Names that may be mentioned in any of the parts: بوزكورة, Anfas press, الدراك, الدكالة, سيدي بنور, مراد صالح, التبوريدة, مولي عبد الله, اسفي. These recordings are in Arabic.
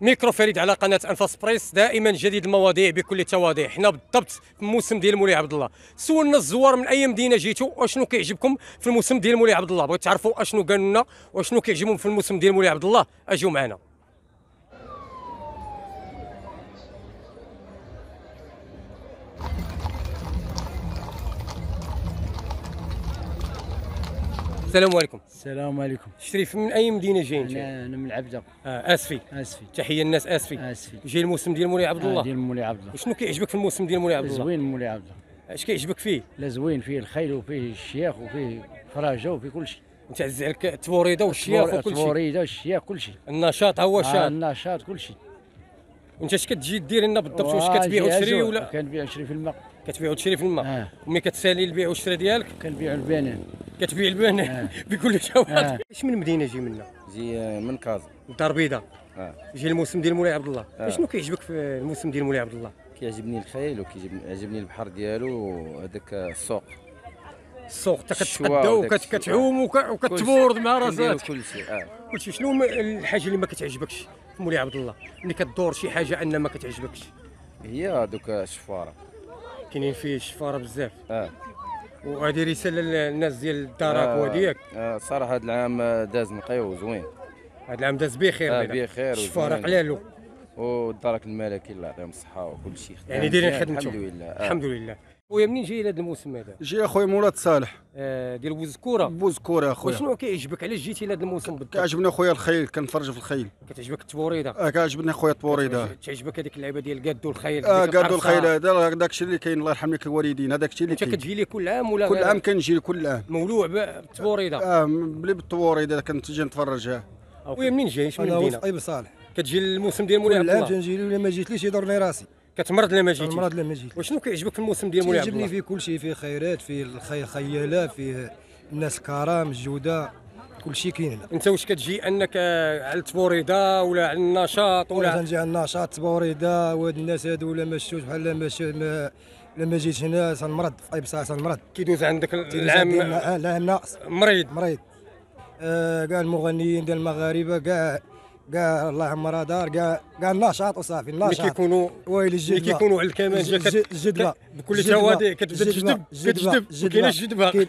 ميكرو فريد على قناه انفاس بريس، دائما جديد المواضيع بكل تواضيع. حنا بالضبط في الموسم ديال مولي عبد الله، سولنا الزوار من اي مدينه جيتوا واشنو كيعجبكم في الموسم ديال مولي عبد الله، بغيت تعرفوا اشنو قالوا لنا واشنو كيعجبهم في الموسم ديال مولي عبد الله. اجيو معنا. السلام عليكم. السلام عليكم. شريف، من اي مدينه جايين؟ انا من العبده. اسفي. اسفي، تحيه الناس. اسفي. جاي الموسم ديال مولي عبد الله. ديال مولي عبد الله. شنو كيعجبك في الموسم ديال مولي عبد الله؟ زوين مولي عبد الله. اش كيعجبك فيه؟ لا زوين، فيه الخيل وفيه الشياخ وفيه الفراجه وفيه كل شيء. انت عزيز عليك التبوريده والشياخ وكل شيء. التبوريده والشياخ كل شيء. النشاط هو الشاط. النشاط كل شيء. وانت اش كتجي دير لنا بالضبط؟ واش كتبيع وتشري ولا؟ كنبيع وتشري في الماء. كتبيع وتشري في الماء. وملي كتسالي البيع والشراء ديالك؟ كنبيع البنان. كتبيع البنان بكل شواطئ. اش من مدينه جي منا؟ جي من كازا. الدار بيضاء. جي الموسم ديال مولاي عبد الله. شنو كيعجبك في الموسم ديال مولاي عبد الله؟ كيعجبني الخيل وكيعجبني البحر ديالو وهذاك السوق. السوق حتى كتقدا وكتعوم وكتبورد مع راسك. كلشي. كلشي. شنو الحاجه اللي ما كتعجبكش في مولاي عبد الله؟ ملي كدور شي حاجه ان ما كتعجبكش. هي دوك الشفاره. كاينين فيه الشفاره بزاف. وهذه رساله للناس ديال الدراك وديك. صراحه هذا العام داز نقي وزوين. هذا العام داز بخير. بخير. الشفاره قلالو. والدراك الملكي الله يعطيهم الصحه وكل شيء. يعني دايرين خدمتهم. الحمد لله. الحمد لله. خويا منين جاي لهذا الموسم هذا؟ جاي اخويا مراد صالح. ديال بوزكورة. بوزكورة اخويا. وشنو كيعجبك؟ علاش جيتي لهذا الموسم بالضبط؟ كيعجبني اخويا الخيل، كنتفرج في الخيل. كتعجبك التبوريده؟ كيعجبني اخويا التبوريده. كتعجبك هذيك اللعبه ديال قادو الخيل؟ قادو الخيل هذا داكشي اللي كاين، الله يرحم لك الوالدين، هذاك الشيء اللي كاين. انت كتجي ليه كل عام ولا؟ كل عام كنجي كل عام. مولوع بالتبوريده؟ بلي بالتبوريده كنتجي نتفرجها. خويا منين جاي؟ شنو المدينه؟ انا وصايب صالح. كتجي الموسم ديال مولاي عبد الله؟ كل عام كنجي ولا ما جيتليش يضرني راسي. كتمرض لما جيتي؟ كتمرض لما جيتي. وشنو كيعجبك في الموسم ديال مولاي عبد الله؟ كيعجبني فيه كلشي، فيه خيرات، فيه الخيالة، فيه الناس كرام، الجودة، كلشي كاين هنا. أنت واش كتجي أنك على التبوريدة ولا على النشاط ولا؟ كنجي على النشاط، التبوريدة، وهاد الناس هادو إلا ما شفتوش بحال لما جيت هنا تنمرض، في أي ساعة تنمرض. كيدوز عندك العام؟ العام ناقص. مريض. مريض. كاع المغنيين ديال المغاربة كاع الله يعمرها دار، كاع النشاط وصافي. النشاط ملي كيكونوا على الكمان جدبه بكل توادع، كتبدا تجدب. كايناش جدبه.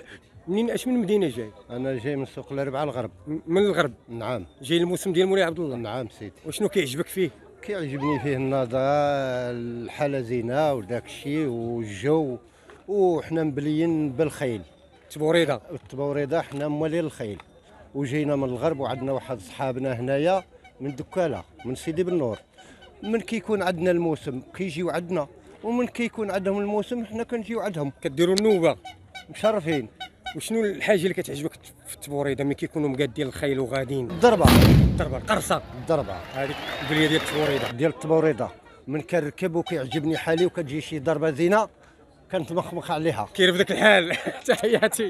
منين اش من مدينه جاي؟ انا جاي من سوق الاربعاء الغرب. من الغرب؟ نعم. جاي الموسم ديال مولاي عبد الله؟ نعم سيدي. وشنو كيعجبك فيه؟ كيعجبني فيه النظره، الحاله زينه وداك الشيء والجو، وحنا مبليين بالخيل. التبوريده؟ التبوريده حنا موالين الخيل وجينا من الغرب، وعندنا واحد صحابنا هنايا من الدكالة من سيدي بنور. من كيكون عندنا الموسم كيجيو عندنا، ومن كيكون عندهم الموسم حنا كنجيو عندهم. كديروا النوبه مشرفين. وشنو الحاجه اللي كتعجبك في التبوريده ملي كيكونوا مقادين الخيل وغاديين؟ الضربه. الضربه، القرصه، الضربه، هذيك البليه ديال التبوريده. ديال التبوريده من كنركب وكيعجبني حالي وكتجي شي ضربه زينه كنتمخمخ عليها، كيرفدك الحال. تحياتي.